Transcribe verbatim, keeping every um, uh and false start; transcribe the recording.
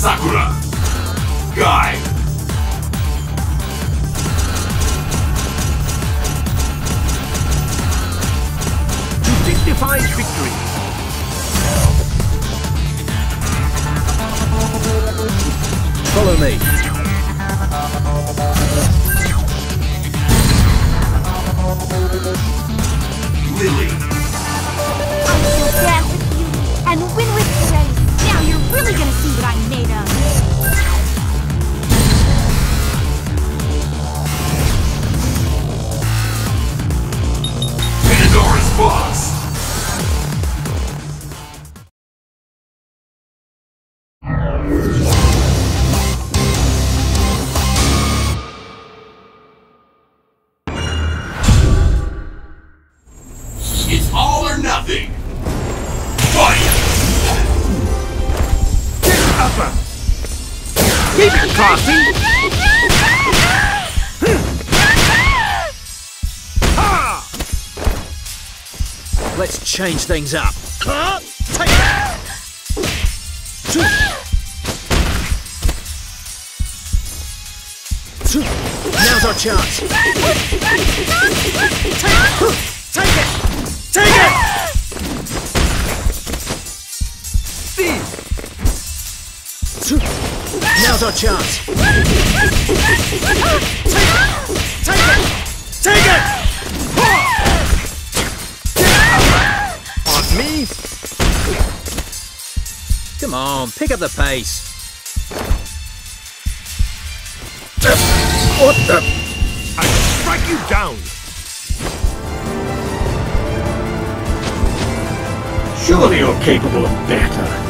Sakura, Guy. To signify victory. Follow me. Lily. I'm so glad with you and win with grace. Now you're really gonna see what I'm made of. Pandora's box. Let's change things up. Huh? Take that! Two. Two. Now's our chance. Take it! Take it! Take it! Now's our chance. Take it! Take it! Take it! Me? Come on, pick up the pace. What the? I strike you down. Surely you're capable of better.